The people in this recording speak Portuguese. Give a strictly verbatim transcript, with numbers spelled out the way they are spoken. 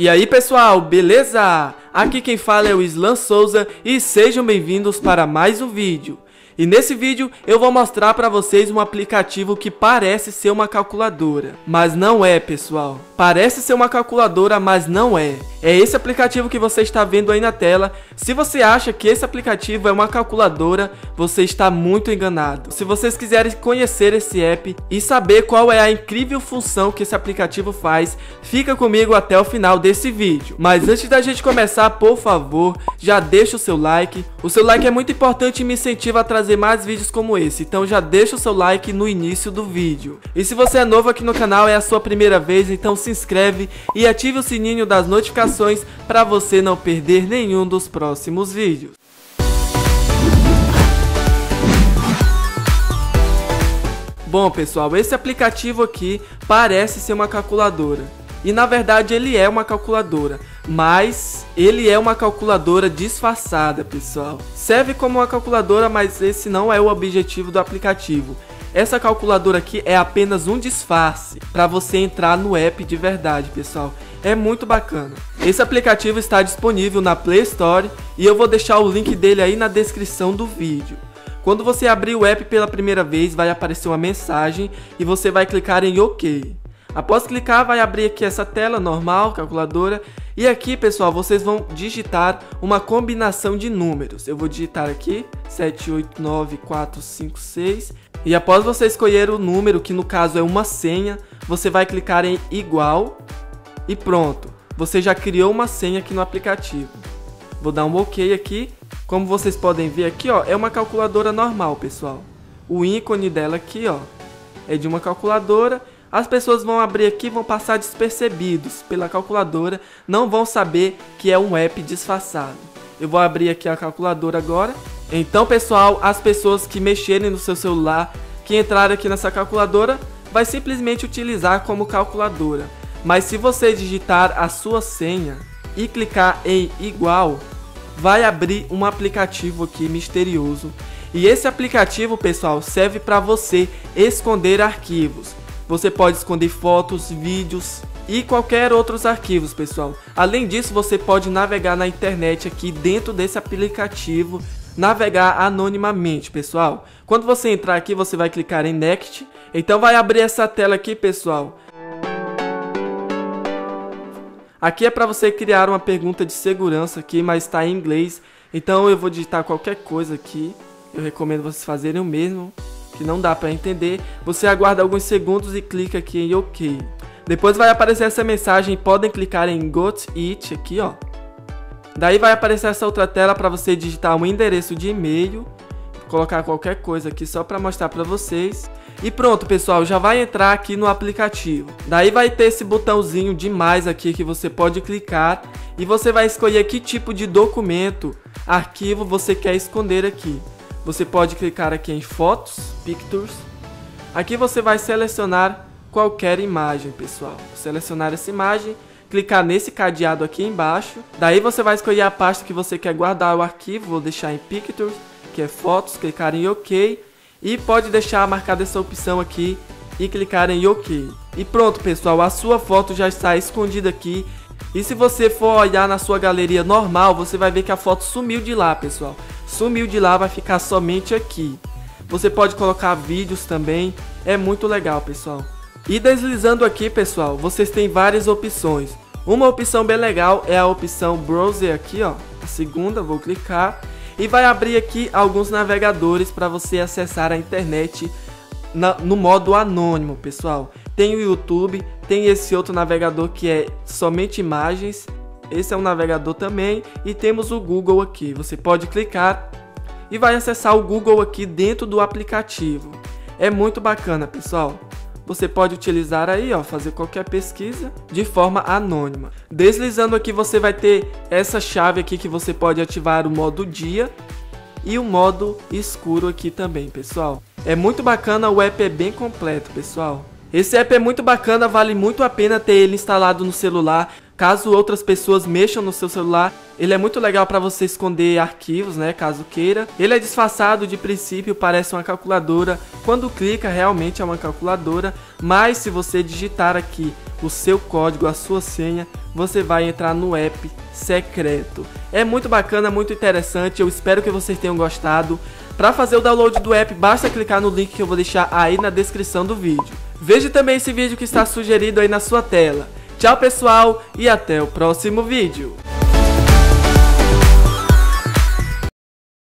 E aí pessoal, beleza? Aqui quem fala é o Islan Souza e sejam bem-vindos para mais um vídeo. E nesse vídeo eu vou mostrar para vocês um aplicativo que parece ser uma calculadora, mas não é, pessoal. Parece ser uma calculadora, mas não é. É esse aplicativo que você está vendo aí na tela. Se você acha que esse aplicativo é uma calculadora, você está muito enganado. Se vocês quiserem conhecer esse app e saber qual é a incrível função que esse aplicativo faz, fica comigo até o final desse vídeo. Mas antes da gente começar, por favor, já deixa o seu like. O seu like é muito importante e me incentiva a trazer mais vídeos como esse, então já deixa o seu like no início do vídeo. E se você é novo aqui no canal, é a sua primeira vez, então se inscreve e ative o sininho das notificações para você não perder nenhum dos próximos vídeos. Bom pessoal, esse aplicativo aqui parece ser uma calculadora e na verdade ele é uma calculadora, mas ele é uma calculadora disfarçada, pessoal. Serve como uma calculadora, mas esse não é o objetivo do aplicativo. Essa calculadora aqui é apenas um disfarce para você entrar no app de verdade, pessoal. É muito bacana. Esse aplicativo está disponível na Play Store e eu vou deixar o link dele aí na descrição do vídeo. Quando você abrir o app pela primeira vez, vai aparecer uma mensagem e você vai clicar em OK. Após clicar, vai abrir aqui essa tela normal, calculadora. E aqui, pessoal, vocês vão digitar uma combinação de números. Eu vou digitar aqui sete oito nove quatro cinco seis. E após você escolher o número, que no caso é uma senha, você vai clicar em igual. E pronto, você já criou uma senha aqui no aplicativo. Vou dar um OK aqui. Como vocês podem ver aqui, ó, é uma calculadora normal, pessoal. O ícone dela aqui, ó, é de uma calculadora. As pessoas vão abrir aqui e vão passar despercebidos pela calculadora. Não vão saber que é um app disfarçado. Eu vou abrir aqui a calculadora agora. Então, pessoal, as pessoas que mexerem no seu celular, que entrarem aqui nessa calculadora, vai simplesmente utilizar como calculadora. Mas se você digitar a sua senha e clicar em igual, vai abrir um aplicativo aqui misterioso. E esse aplicativo, pessoal, serve para você esconder arquivos. Você pode esconder fotos, vídeos e qualquer outros arquivos, pessoal. Além disso, você pode navegar na internet aqui dentro desse aplicativo, navegar anonimamente, pessoal. Quando você entrar aqui, você vai clicar em Next. Então vai abrir essa tela aqui, pessoal. Aqui é para você criar uma pergunta de segurança aqui, mas está em inglês. Então eu vou digitar qualquer coisa aqui. Eu recomendo vocês fazerem o mesmo, que não dá para entender. Você aguarda alguns segundos e clica aqui em OK. Depois vai aparecer essa mensagem. Podem clicar em Got It aqui, ó. Daí vai aparecer essa outra tela para você digitar um endereço de e-mail. Colocar qualquer coisa aqui só para mostrar para vocês. E pronto, pessoal, já vai entrar aqui no aplicativo. Daí vai ter esse botãozinho de mais aqui que você pode clicar e você vai escolher que tipo de documento, arquivo você quer esconder aqui. Você pode clicar aqui em Fotos, Pictures. Aqui você vai selecionar qualquer imagem, pessoal. Selecionar essa imagem, clicar nesse cadeado aqui embaixo. Daí você vai escolher a pasta que você quer guardar o arquivo. Vou deixar em Pictures, que é fotos, clicar em OK e pode deixar marcada essa opção aqui e clicar em OK. E pronto, pessoal, a sua foto já está escondida aqui. E se você for olhar na sua galeria normal, você vai ver que a foto sumiu de lá, pessoal. Sumiu de lá, vai ficar somente aqui. Você pode colocar vídeos também, é muito legal, pessoal. E deslizando aqui, pessoal, vocês têm várias opções. Uma opção bem legal é a opção Browser aqui, ó. A segunda, vou clicar. E vai abrir aqui alguns navegadores para você acessar a internet na, no modo anônimo, pessoal. Tem o YouTube, tem esse outro navegador que é somente imagens. Esse é um navegador também. E temos o Google aqui. Você pode clicar e vai acessar o Google aqui dentro do aplicativo. É muito bacana, pessoal. Você pode utilizar aí, ó, fazer qualquer pesquisa de forma anônima. Deslizando aqui você vai ter essa chave aqui que você pode ativar o modo dia e o modo escuro aqui também, pessoal. É muito bacana, o app é bem completo, pessoal. Esse app é muito bacana, vale muito a pena ter ele instalado no celular. Caso outras pessoas mexam no seu celular, ele é muito legal para você esconder arquivos, né, caso queira. Ele é disfarçado, de princípio parece uma calculadora. Quando clica, realmente é uma calculadora. Mas se você digitar aqui o seu código, a sua senha, você vai entrar no app secreto. É muito bacana, muito interessante, eu espero que vocês tenham gostado. Para fazer o download do app, basta clicar no link que eu vou deixar aí na descrição do vídeo. Veja também esse vídeo que está sugerido aí na sua tela. Tchau pessoal e até o próximo vídeo.